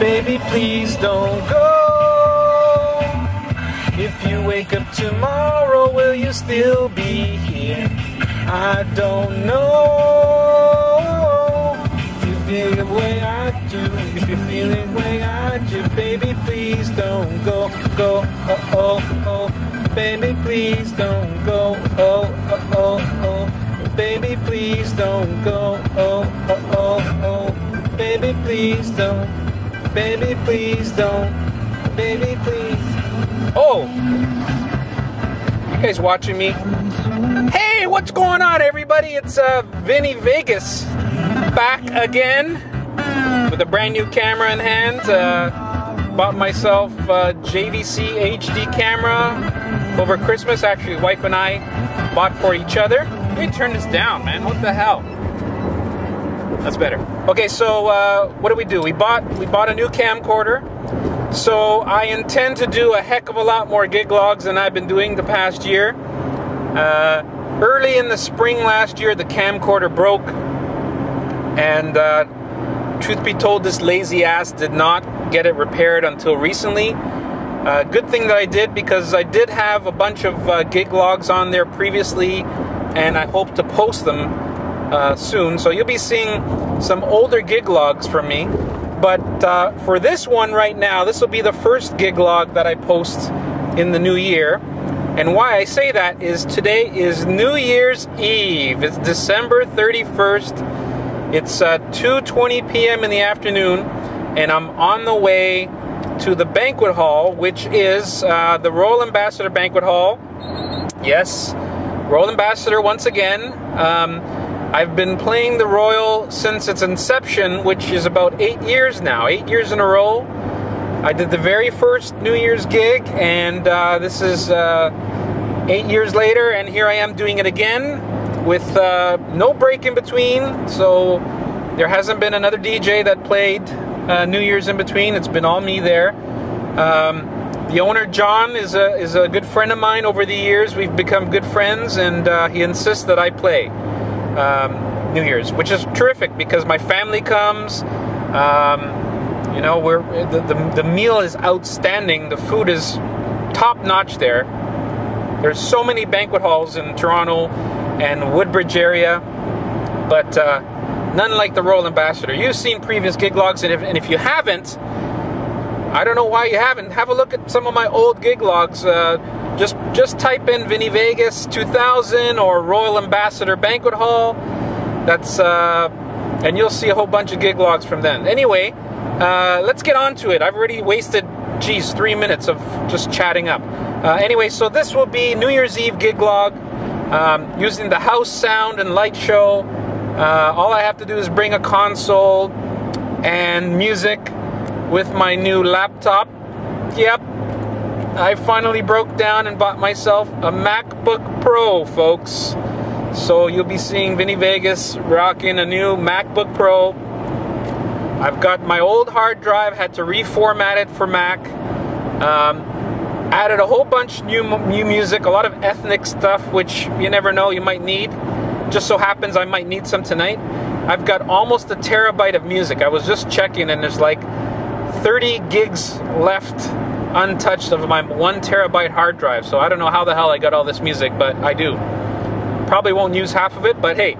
Baby, please don't go. If you wake up tomorrow, will you still be here? I don't know. If you feel the way I do, if you feel the way I do, baby, please don't go, go, oh, oh, oh. Baby, please don't go, oh, oh, oh, oh. Baby, please don't go, oh, oh, oh, oh. Baby, please don't. Baby, please don't. Baby, please. Oh! You guys watching me? Hey, what's going on, everybody? It's Vinny Vegas back again with a brand new camera in hand. Bought myself a JVC HD camera over Christmas. Actually, wife and I bought for each other. Let me turn this down, man. What the hell? That's better. Okay, so what do? We bought a new camcorder. So I intend to do a heck of a lot more gig logs than I've been doing the past year. Early in the spring last year, the camcorder broke, and truth be told, this lazy ass did not get it repaired until recently. Good thing that I did, because I did have a bunch of gig logs on there previously, and I hope to post them soon, so you'll be seeing some older gig logs from me, but for this one right now, this will be the first gig log that I post in the new year. And why I say that is today is New Year's Eve. It's December 31st. It's 2:20 p.m. in the afternoon, and I'm on the way to the banquet hall, which is the Royal Ambassador Banquet Hall. Yes, Royal Ambassador once again. I've been playing the Royal since its inception, which is about 8 years now, 8 years in a row. I did the very first New Year's gig, and this is 8 years later, and here I am doing it again with no break in between, so there hasn't been another DJ that played New Year's in between. It's been all me there. The owner, John, is a good friend of mine over the years. We've become good friends, and he insists that I play New Year's, which is terrific because my family comes. You know, the meal is outstanding. The food is top-notch there. There's so many banquet halls in Toronto and Woodbridge area, but none like the Royal Ambassador. You've seen previous gig logs, and if you haven't, I don't know why you haven't. Have a look at some of my old gig logs. Just type in Vinny Vegas 2000 or Royal Ambassador Banquet Hall. That's and you'll see a whole bunch of gig logs from then. Anyway, let's get on to it. I've already wasted, geez, 3 minutes of just chatting up. Anyway, so this will be New Year's Eve gig log using the house sound and light show. All I have to do is bring a console and music with my new laptop. Yep. I finally broke down and bought myself a MacBook Pro, folks. So you'll be seeing Vinny Vegas rocking a new MacBook Pro. I've got my old hard drive, had to reformat it for Mac. Added a whole bunch of new music, a lot of ethnic stuff, which you never know you might need. Just so happens I might need some tonight. I've got almost a terabyte of music. I was just checking, and there's like 30 gigs left untouched of my 1 terabyte hard drive, so I don't know how the hell I got all this music, but I do. Probably won't use half of it, but hey,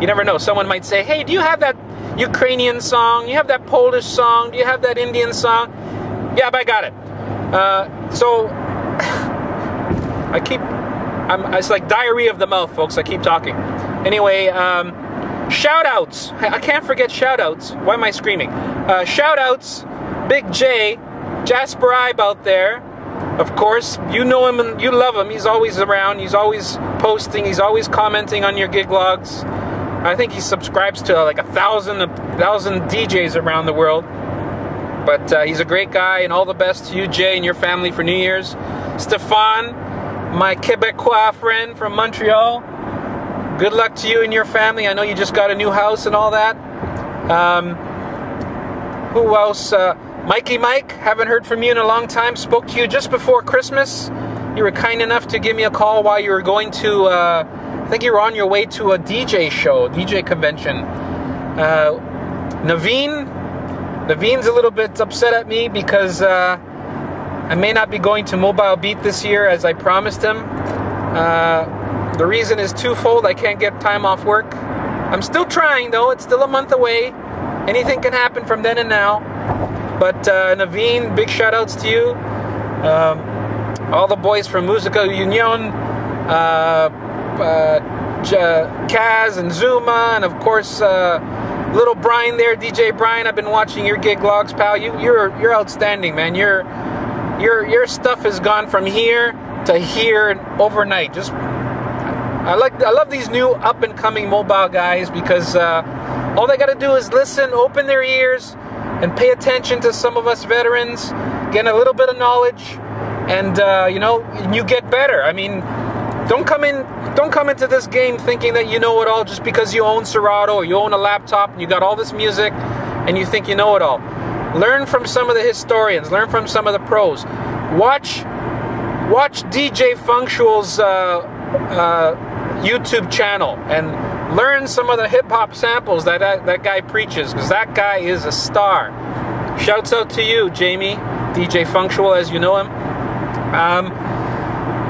you never know. Someone might say, hey, do you have that Ukrainian song? Do you have that Polish song? Do you have that Indian song? Yeah, but I got it. So it's like diarrhea of the mouth, folks. I keep talking. Anyway, shout outs. I can't forget shout outs. Why am I screaming? Shout outs, Big J, Jasper Ibe out there, of course. You know him and you love him. He's always around. He's always posting. He's always commenting on your gig logs. I think he subscribes to like a thousand DJs around the world. But he's a great guy, and all the best to you, Jay, and your family for New Year's. Stefan, my Quebecois friend from Montreal, good luck to you and your family. I know you just got a new house and all that. Who else? Mikey Mike, haven't heard from you in a long time. Spoke to you just before Christmas. You were kind enough to give me a call while you were going to, I think you were on your way to a DJ show, DJ convention. Naveen, Naveen's a little bit upset at me because I may not be going to Mobile Beat this year as I promised him. The reason is twofold. I can't get time off work. I'm still trying though, it's still a month away. Anything can happen from then and now. But Naveen, big shout outs to you. All the boys from Musica Union, Kaz and Zuma, and of course little Brian there, DJ Brian. I've been watching your gig logs, pal. You're outstanding, man. Your stuff has gone from here to here overnight. Just I love these new up and coming mobile guys because all they got to do is listen, open their ears, and pay attention to some of us veterans, get a little bit of knowledge, and you know, you get better. I mean, don't come into this game thinking that you know it all just because you own Serato or you own a laptop and you got all this music and you think you know it all. Learn from some of the historians. Learn from some of the pros. Watch DJ Functual's YouTube channel and learn some of the hip-hop samples that guy preaches, because that guy is a star. Shouts out to you, Jamie, DJ Functual as you know him.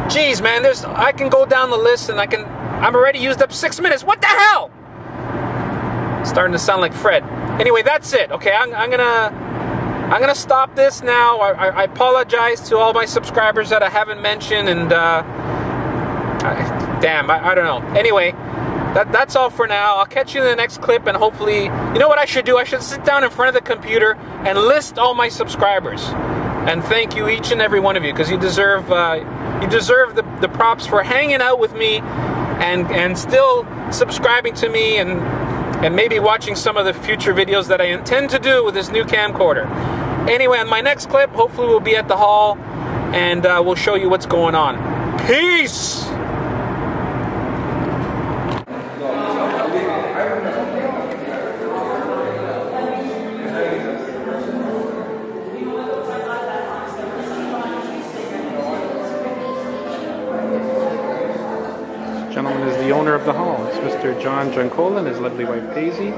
Geez, man, I can go down the list and I've already used up 6 minutes. What the hell? It's starting to sound like Fred. Anyway, that's it. Okay, I'm gonna stop this now. I apologize to all my subscribers that I haven't mentioned, and I don't know. Anyway, that's all for now. I'll catch you in the next clip, and hopefully, you know what I should do? I should sit down in front of the computer and list all my subscribers. And thank you, each and every one of you, because you deserve the props for hanging out with me and still subscribing to me and maybe watching some of the future videos that I intend to do with this new camcorder. Anyway, on my next clip, hopefully we'll be at the hall and we'll show you what's going on. Peace! Gentleman is the owner of the hall. It's Mr. John Giancola and his lovely wife Daisy.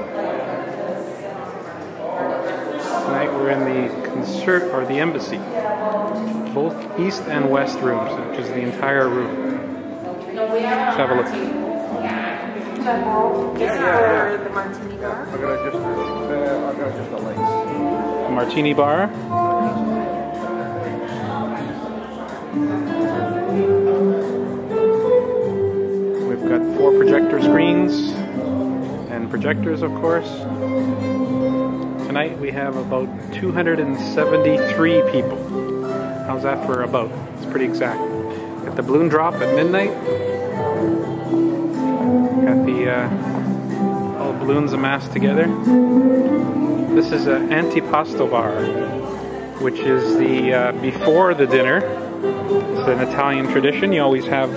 Tonight we're in the concert or the embassy. Both east and west rooms, which is the entire room. Let's have a look. This is for the martini bar. I got just the lights. Martini bar. We've got 4 projector screens and projectors, of course. Tonight we have about 273 people. How's that for about? It's pretty exact. Got the balloon drop at midnight. Got the all balloons amassed together. This is an antipasto bar, which is the before the dinner. It's an Italian tradition. You always have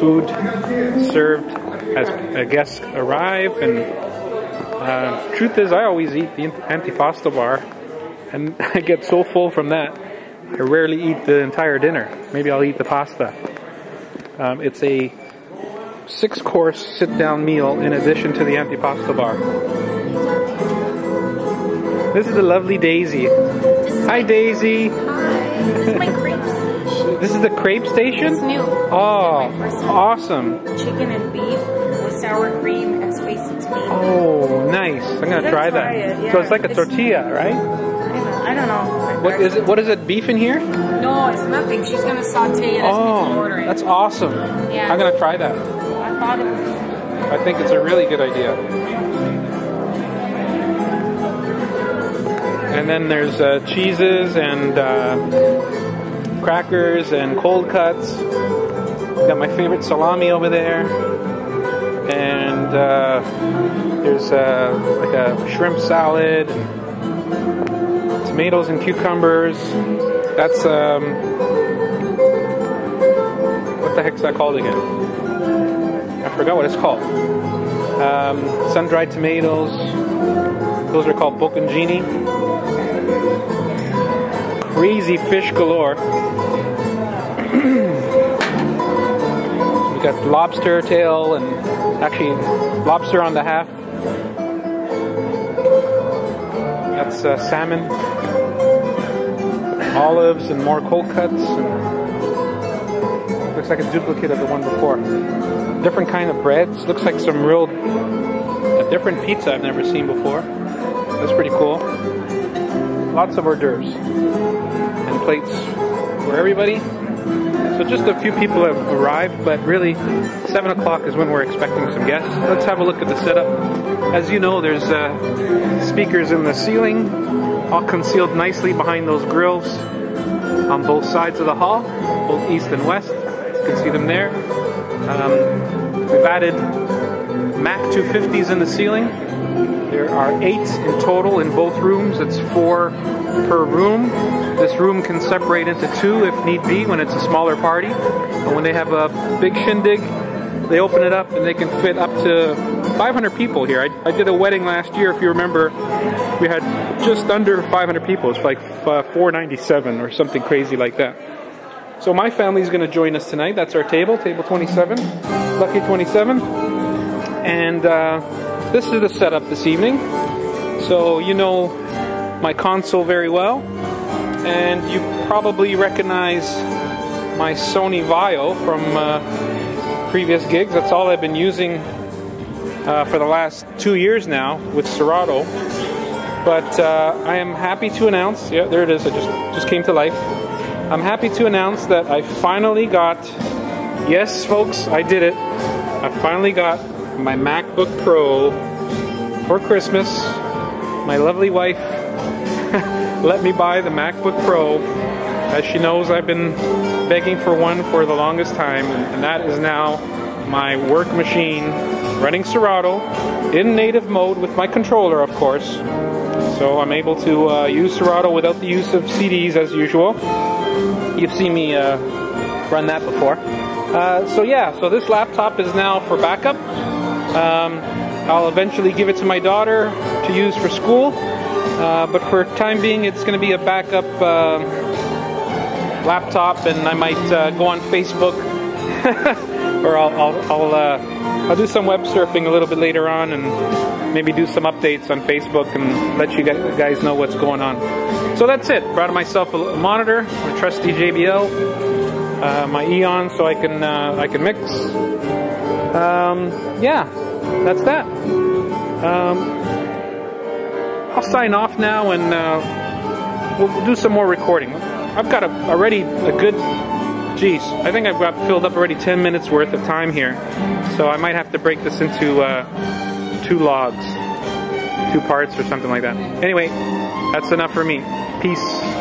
food served as guests arrive, and truth is I always eat the antipasto bar and I get so full from that I rarely eat the entire dinner. Maybe I'll eat the pasta. It's a 6-course sit-down meal in addition to the antipasto bar. This is the lovely Daisy. Hi Daisy! Hi! This is my crepe station. This is the crepe station? It's new. Oh, awesome. Chicken and beef with sour cream and spicy tomato. Oh, nice. I'm going to try that. It, yeah. So it's like a tortilla, right? I don't know. What is it, beef in here? No, it's nothing. She's going to saute it as we order it. That's awesome. Yeah. I'm going to try that. I thought it was. I think it's a really good idea. And then there's cheeses and crackers and cold cuts. Got my favorite salami over there. And there's like a shrimp salad, and tomatoes and cucumbers. That's, what the heck's that called again? I forgot what it's called. Sun-dried tomatoes. Those are called bocconcini. Crazy fish galore. We got lobster tail and actually lobster on the half. That's salmon, olives, and more cold cuts. And looks like a duplicate of the one before. Different kind of breads. Looks like some real different pizza I've never seen before. That's pretty cool. Lots of hors d'oeuvres and plates for everybody. So just a few people have arrived, but really 7 o'clock is when we're expecting some guests. Let's have a look at the setup. As you know, there's speakers in the ceiling, all concealed nicely behind those grills on both sides of the hall, both east and west. You can see them there. We've added Mac 250s in the ceiling. There are 8 in total in both rooms. It's 4 per room. This room can separate into 2 if need be when it's a smaller party. But when they have a big shindig, they open it up and they can fit up to 500 people here. I did a wedding last year, if you remember. We had just under 500 people. It's like 497 or something crazy like that. So my family's going to join us tonight. That's our table, table 27, lucky 27. And this is the setup this evening. So you know my console very well, and you probably recognize my Sony Vaio from previous gigs. That's all I've been using for the last 2 years now with Serato. But I am happy to announce, yeah, there it is, it just came to life. I'm happy to announce that I finally got, yes folks, I did it. I finally got my MacBook Pro for Christmas. My lovely wife let me buy the MacBook Pro. As she knows, I've been begging for one for the longest time, and that is now my work machine running Serato in native mode with my controller, of course. So I'm able to use Serato without the use of CDs as usual. You've seen me run that before. So yeah, so this laptop is now for backup. I'll eventually give it to my daughter to use for school, but for time being it's going to be a backup laptop, and I might go on Facebook or I'll do some web surfing a little bit later on and maybe do some updates on Facebook and let you guys know what's going on. So that's it. Brought myself a monitor, my trusty JBL, my Eon, so I can mix. Yeah, that's that. I'll sign off now, and we'll do some more recording. I've got I think I've got filled up already 10 minutes worth of time here, so I might have to break this into 2 parts or something like that. Anyway, that's enough for me. Peace.